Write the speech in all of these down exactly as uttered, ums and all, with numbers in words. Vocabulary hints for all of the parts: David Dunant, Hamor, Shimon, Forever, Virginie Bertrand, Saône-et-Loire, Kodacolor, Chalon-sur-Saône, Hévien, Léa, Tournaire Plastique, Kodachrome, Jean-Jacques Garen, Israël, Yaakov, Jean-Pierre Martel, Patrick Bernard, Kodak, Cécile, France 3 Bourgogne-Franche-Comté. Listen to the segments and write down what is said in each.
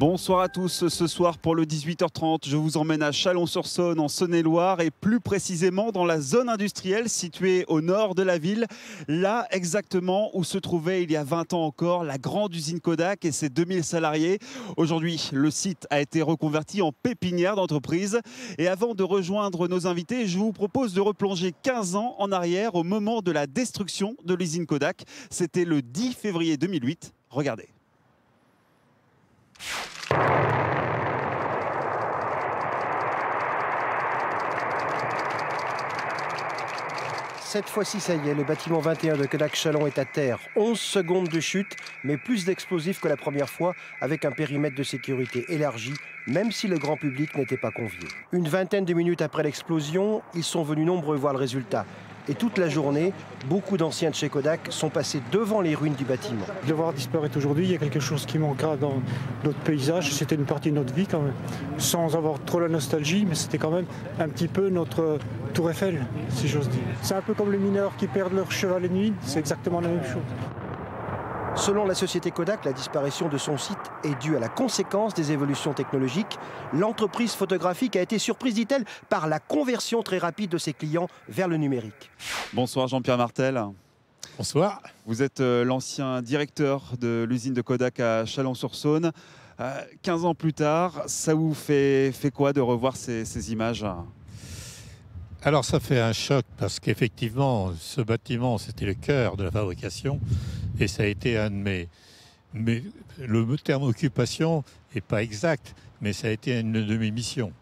Bonsoir à tous, ce soir pour le dix-huit heures trente, je vous emmène à Chalon-sur-Saône en Saône-et-Loire et plus précisément dans la zone industrielle située au nord de la ville, là exactement où se trouvait il y a vingt ans encore la grande usine Kodak et ses deux mille salariés. Aujourd'hui, le site a été reconverti en pépinière d'entreprise et avant de rejoindre nos invités, je vous propose de replonger quinze ans en arrière au moment de la destruction de l'usine Kodak. C'était le dix février deux mille huit, regardez. Cette fois-ci, ça y est, le bâtiment vingt et un de Kodak Chalon est à terre. onze secondes de chute, mais plus d'explosifs que la première fois, avec un périmètre de sécurité élargi, même si le grand public n'était pas convié. Une vingtaine de minutes après l'explosion, ils sont venus nombreux voir le résultat. Et toute la journée, beaucoup d'anciens de chez Kodak sont passés devant les ruines du bâtiment. De voir disparaître aujourd'hui, il y a quelque chose qui manquera dans notre paysage. C'était une partie de notre vie quand même, sans avoir trop la nostalgie, mais c'était quand même un petit peu notre tour Eiffel, si j'ose dire. C'est un peu comme les mineurs qui perdent leur cheval et nuit, c'est exactement la même chose. Selon la société Kodak, la disparition de son site est due à la conséquence des évolutions technologiques. L'entreprise photographique a été surprise, dit-elle, par la conversion très rapide de ses clients vers le numérique. Bonsoir Jean-Pierre Martel. Bonsoir. Vous êtes l'ancien directeur de l'usine de Kodak à Chalon-sur-Saône. quinze ans plus tard, ça vous fait, fait quoi de revoir ces, ces images ? Alors ça fait un choc parce qu'effectivement, ce bâtiment, c'était le cœur de la fabrication. Et ça a été un de mes... mes le terme occupation n'est pas exact, mais ça a été une de mes missions.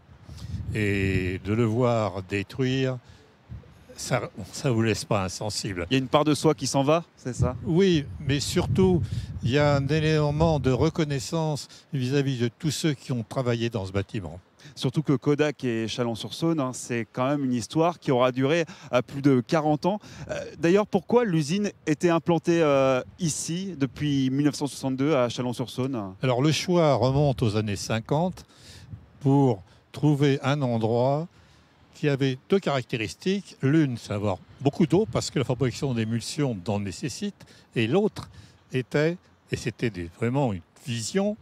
Et de le voir détruire, ça ne vous laisse pas insensible. Il y a une part de soi qui s'en va, c'est ça? Oui, mais surtout, il y a un élément de reconnaissance vis-à-vis de tous ceux qui ont travaillé dans ce bâtiment. Surtout que Kodak et Chalon-sur-Saône, hein, c'est quand même une histoire qui aura duré à plus de quarante ans. Euh, D'ailleurs, pourquoi l'usine était implantée euh, ici depuis mille neuf cent soixante-deux à Chalon-sur-Saône? Alors le choix remonte aux années cinquante pour trouver un endroit qui avait deux caractéristiques. L'une, c'est avoir beaucoup d'eau parce que la fabrication d'émulsions en nécessite. Et l'autre était, et c'était vraiment une vision,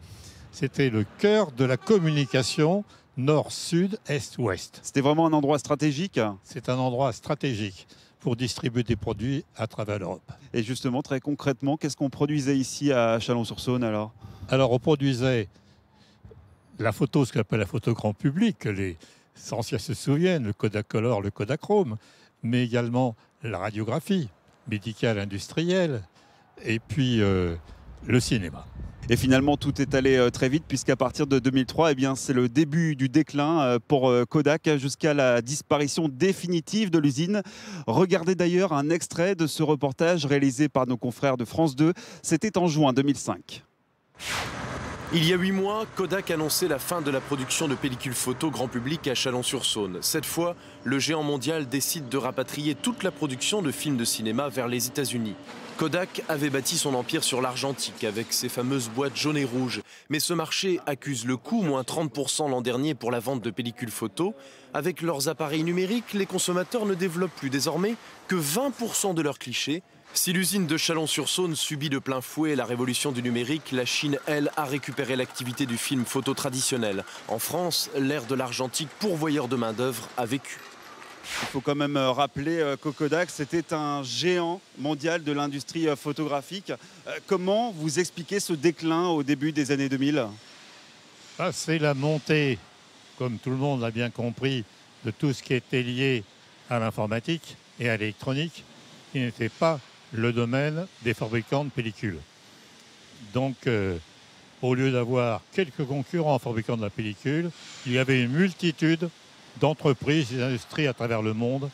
c'était le cœur de la communication nord-sud, est-ouest. C'était vraiment un endroit stratégique? C'est un endroit stratégique pour distribuer des produits à travers l'Europe. Et justement, très concrètement, qu'est-ce qu'on produisait ici à Chalon-sur-Saône alors? Alors, on produisait la photo, ce qu'on appelle la photo grand public, que les anciens se souviennent, le Kodacolor, le Kodachrome, mais également la radiographie médicale, industrielle, et puis euh, le cinéma. Et finalement, tout est allé très vite puisqu'à partir de deux mille trois, eh bien, c'est le début du déclin pour Kodak jusqu'à la disparition définitive de l'usine. Regardez d'ailleurs un extrait de ce reportage réalisé par nos confrères de France deux. C'était en juin deux mille cinq. Il y a huit mois, Kodak annonçait la fin de la production de pellicules photo grand public à Chalon-sur-Saône. Cette fois, le géant mondial décide de rapatrier toute la production de films de cinéma vers les États-Unis. Kodak avait bâti son empire sur l'argentique avec ses fameuses boîtes jaunes et rouges. Mais ce marché accuse le coût, moins trente pour cent l'an dernier pour la vente de pellicules photo. Avec leurs appareils numériques, les consommateurs ne développent plus désormais que vingt pour cent de leurs clichés. Si l'usine de Chalon-sur-Saône subit de plein fouet la révolution du numérique, la Chine, elle, a récupéré l'activité du film photo traditionnel. En France, l'ère de l'argentique pourvoyeur de main-d'œuvre a vécu. Il faut quand même rappeler que Kodak, c'était un géant mondial de l'industrie photographique. Comment vous expliquez ce déclin au début des années deux mille? Ah, c'est la montée, comme tout le monde l'a bien compris, de tout ce qui était lié à l'informatique et à l'électronique, qui n'était pas le domaine des fabricants de pellicules. Donc, euh, au lieu d'avoir quelques concurrents fabricants de la pellicule, il y avait une multitude d'entreprises et d'industries à travers le monde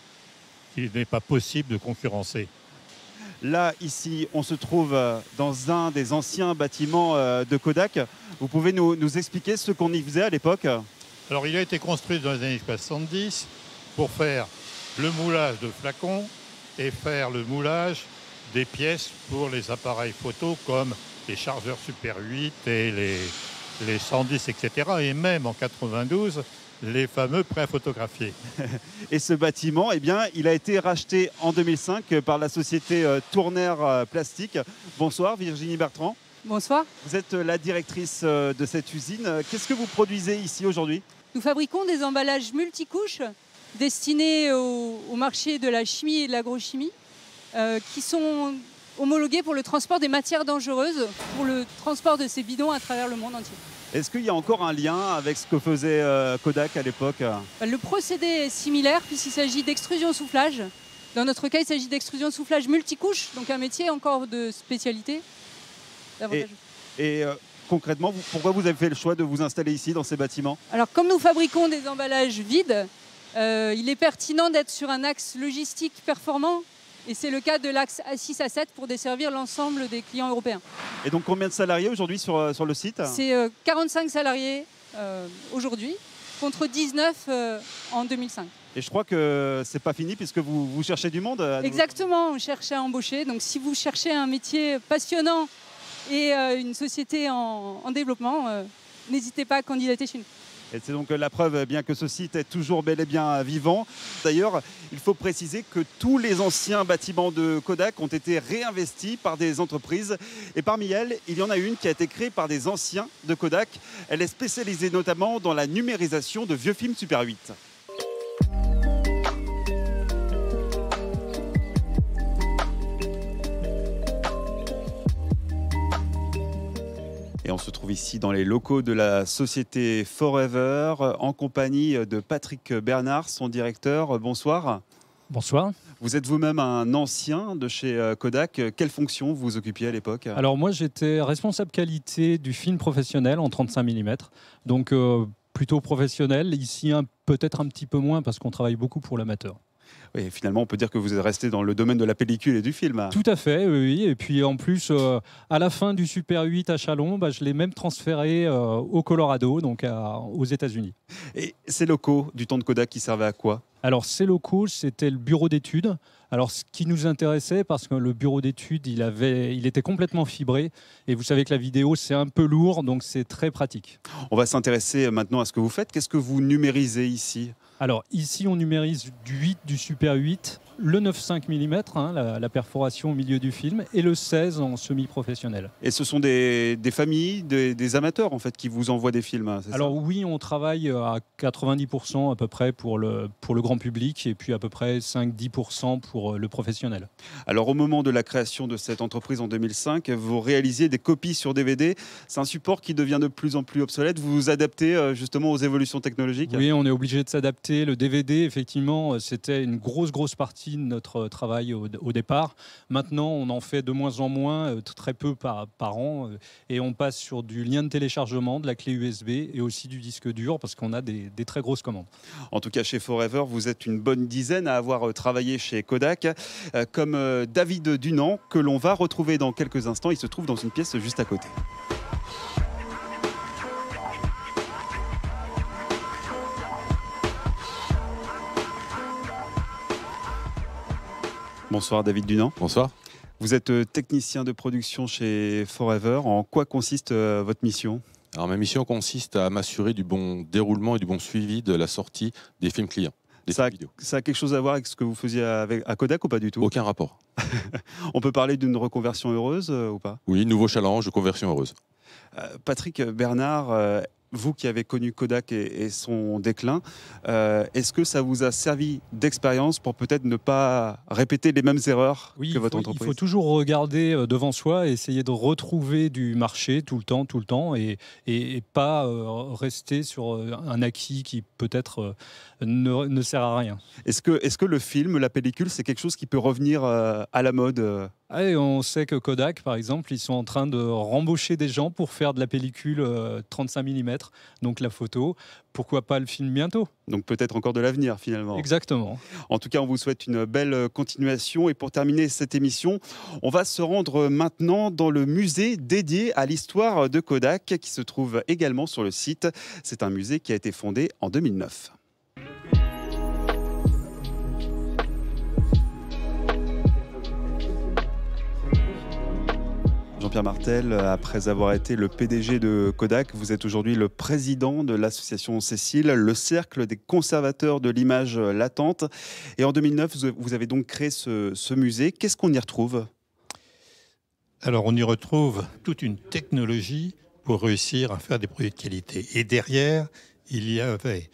qu'il n'est pas possible de concurrencer. Là, ici, on se trouve dans un des anciens bâtiments de Kodak. Vous pouvez nous, nous expliquer ce qu'on y faisait à l'époque? Alors, il a été construit dans les années soixante-dix pour faire le moulage de flacons et faire le moulage des pièces pour les appareils photo comme les chargeurs Super huit et les, les cent dix, et cetera. Et même en quatre-vingt-douze, les fameux prêts photographiés. Et ce bâtiment, eh bien, il a été racheté en deux mille cinq par la société Tournaire Plastique. Bonsoir Virginie Bertrand. Bonsoir. Vous êtes la directrice de cette usine. Qu'est-ce que vous produisez ici aujourd'hui? Nous fabriquons des emballages multicouches destinés au, au marché de la chimie et de l'agrochimie euh, qui sont homologués pour le transport des matières dangereuses, pour le transport de ces bidons à travers le monde entier. Est-ce qu'il y a encore un lien avec ce que faisait euh, Kodak à l'époque? Le procédé est similaire puisqu'il s'agit d'extrusion-soufflage. Dans notre cas, il s'agit d'extrusion-soufflage multicouche, donc un métier encore de spécialité. Et, et euh, concrètement, vous, pourquoi vous avez fait le choix de vous installer ici, dans ces bâtiments? Alors, comme nous fabriquons des emballages vides, euh, il est pertinent d'être sur un axe logistique performant. Et c'est le cas de l'axe A six A sept pour desservir l'ensemble des clients européens. Et donc, combien de salariés aujourd'hui sur, sur le site? C'est euh, quarante-cinq salariés euh, aujourd'hui, contre dix-neuf euh, en deux mille cinq. Et je crois que c'est pas fini puisque vous, vous cherchez du monde. Exactement, on cherche à embaucher. Donc, si vous cherchez un métier passionnant et euh, une société en, en développement, euh, n'hésitez pas à candidater chez nous. Et c'est donc la preuve bien que ce site est toujours bel et bien vivant. D'ailleurs, il faut préciser que tous les anciens bâtiments de Kodak ont été réinvestis par des entreprises. Et parmi elles, il y en a une qui a été créée par des anciens de Kodak. Elle est spécialisée notamment dans la numérisation de vieux films Super huit. Et on se trouve ici dans les locaux de la société Forever en compagnie de Patrick Bernard, son directeur. Bonsoir. Bonsoir. Vous êtes vous-même un ancien de chez Kodak. Quelle fonction vous occupiez à l'époque? Alors moi, j'étais responsable qualité du film professionnel en trente-cinq millimètres. Donc euh, plutôt professionnel. Ici, peut-être un petit peu moins parce qu'on travaille beaucoup pour l'amateur. Oui, finalement, on peut dire que vous êtes resté dans le domaine de la pellicule et du film. Tout à fait, oui. Et puis en plus, euh, à la fin du Super huit à Chalon, bah, je l'ai même transféré euh, au Colorado, donc à, aux États-Unis. Et ces locaux du temps de Kodak qui servaient à quoi? Alors ces locaux, c'était le bureau d'études. Alors ce qui nous intéressait, parce que le bureau d'études, il, avait, il était complètement fibré. Et vous savez que la vidéo, c'est un peu lourd, donc c'est très pratique. On va s'intéresser maintenant à ce que vous faites. Qu'est-ce que vous numérisez ici? Alors ici, on numérise du huit, du Super huit, le neuf virgule cinq millimètres, hein, la, la perforation au milieu du film, et le seize en semi-professionnel. Et ce sont des, des familles, des, des amateurs en fait, qui vous envoient des films, c'est ça? Alors oui, on travaille à quatre-vingt-dix pour cent à peu près pour le, pour le grand public, et puis à peu près cinq à dix pour cent pour le professionnel. Alors au moment de la création de cette entreprise en deux mille cinq, vous réalisiez des copies sur D V D. C'est un support qui devient de plus en plus obsolète. Vous vous adaptez justement aux évolutions technologiques? Oui, on est obligé de s'adapter. Le D V D, effectivement, c'était une grosse, grosse partie de notre travail au, au départ. Maintenant, on en fait de moins en moins, très peu par, par an. Et on passe sur du lien de téléchargement, de la clé U S B et aussi du disque dur parce qu'on a des, des très grosses commandes. En tout cas, chez Forever, vous êtes une bonne dizaine à avoir travaillé chez Kodak, comme David Dunant, que l'on va retrouver dans quelques instants. Il se trouve dans une pièce juste à côté. Bonsoir David Dunant. Bonsoir. Vous êtes technicien de production chez Forever. En quoi consiste votre mission? Alors ma mission consiste à m'assurer du bon déroulement et du bon suivi de la sortie des films clients. Des ça, films a, ça a quelque chose à voir avec ce que vous faisiez avec, à Kodak ou pas du tout? Aucun rapport. On peut parler d'une reconversion heureuse ou pas? Oui, nouveau challenge, conversion heureuse. Euh, Patrick Bernard, euh, vous qui avez connu Kodak et, et son déclin, euh, est-ce que ça vous a servi d'expérience pour peut-être ne pas répéter les mêmes erreurs oui, que votre faut, entreprise? Il faut toujours regarder devant soi, essayer de retrouver du marché tout le temps, tout le temps, et, et, et pas euh, rester sur un acquis qui peut-être euh, ne, ne sert à rien. Est-ce que, est-ce que le film, la pellicule, c'est quelque chose qui peut revenir euh, à la mode euh Et on sait que Kodak, par exemple, ils sont en train de rembaucher des gens pour faire de la pellicule trente-cinq millimètres, donc la photo. Pourquoi pas le film bientôt? Donc peut-être encore de l'avenir, finalement. Exactement. En tout cas, on vous souhaite une belle continuation. Et pour terminer cette émission, on va se rendre maintenant dans le musée dédié à l'histoire de Kodak, qui se trouve également sur le site. C'est un musée qui a été fondé en deux mille neuf. Jean-Pierre Martel, après avoir été le P D G de Kodak, vous êtes aujourd'hui le président de l'association Cécile, le cercle des conservateurs de l'image latente. Et en deux mille neuf, vous avez donc créé ce, ce musée. Qu'est-ce qu'on y retrouve ? Alors on y retrouve toute une technologie pour réussir à faire des produits de qualité. Et derrière, il y avait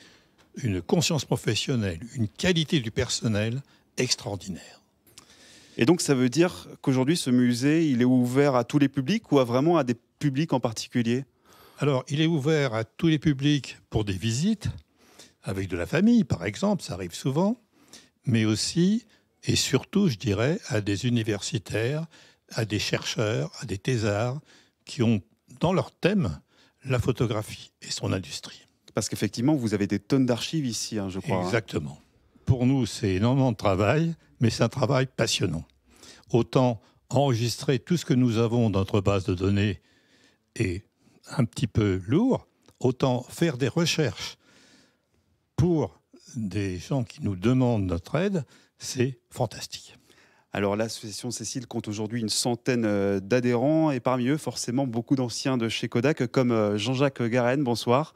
une conscience professionnelle, une qualité du personnel extraordinaire. Et donc ça veut dire qu'aujourd'hui, ce musée, il est ouvert à tous les publics ou à vraiment à des publics en particulier? Alors, il est ouvert à tous les publics pour des visites, avec de la famille, par exemple, ça arrive souvent, mais aussi et surtout, je dirais, à des universitaires, à des chercheurs, à des thésards qui ont dans leur thème la photographie et son industrie. Parce qu'effectivement, vous avez des tonnes d'archives ici, hein, je crois. Exactement. Hein. Pour nous, c'est énormément de travail, mais c'est un travail passionnant. Autant enregistrer tout ce que nous avons dans notre base de données est un petit peu lourd, autant faire des recherches pour des gens qui nous demandent notre aide, c'est fantastique. Alors l'association Cécile compte aujourd'hui une centaine d'adhérents et parmi eux forcément beaucoup d'anciens de chez Kodak comme Jean-Jacques Garen, bonsoir.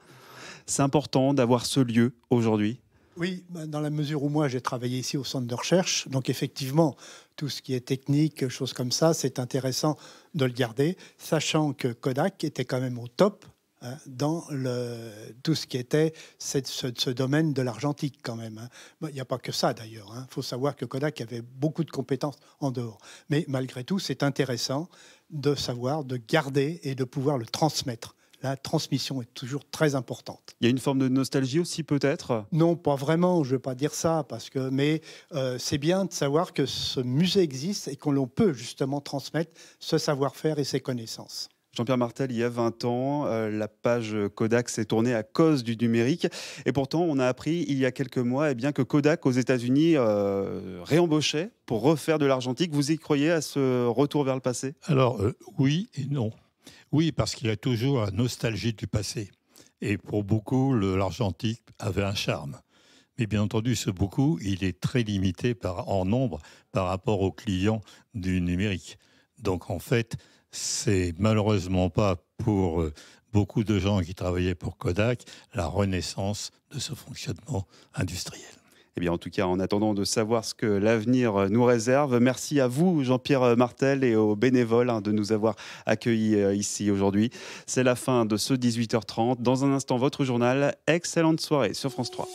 C'est important d'avoir ce lieu aujourd'hui? Oui, dans la mesure où moi j'ai travaillé ici au centre de recherche, donc effectivement tout ce qui est technique, choses comme ça, c'est intéressant de le garder, sachant que Kodak était quand même au top hein, dans le, tout ce qui était cette, ce, ce domaine de l'argentique quand même. Hein. Bon, il n'y a pas que ça d'ailleurs, hein. Faut savoir que Kodak avait beaucoup de compétences en dehors. Mais malgré tout, c'est intéressant de savoir, de garder et de pouvoir le transmettre. La transmission est toujours très importante. Il y a une forme de nostalgie aussi, peut-être? Non, pas vraiment, je ne veux pas dire ça, parce que, mais euh, c'est bien de savoir que ce musée existe et qu'on peut justement transmettre ce savoir-faire et ses connaissances. Jean-Pierre Martel, il y a vingt ans, euh, la page Kodak s'est tournée à cause du numérique. Et pourtant, on a appris il y a quelques mois eh bien, que Kodak, aux États-Unis, euh, réembauchait pour refaire de l'argentique. Vous y croyez à ce retour vers le passé? Alors, euh, oui et non. Oui, parce qu'il y a toujours la nostalgie du passé. Et pour beaucoup, l'argentique avait un charme. Mais bien entendu, ce beaucoup, il est très limité par, en nombre par rapport aux clients du numérique. Donc en fait, c'est malheureusement pas pour beaucoup de gens qui travaillaient pour Kodak la renaissance de ce fonctionnement industriel. Eh bien, en tout cas, en attendant de savoir ce que l'avenir nous réserve, merci à vous, Jean-Pierre Martel, et aux bénévoles hein, de nous avoir accueillis euh, ici aujourd'hui. C'est la fin de ce dix-huit heures trente. Dans un instant, votre journal. Excellente soirée sur France trois.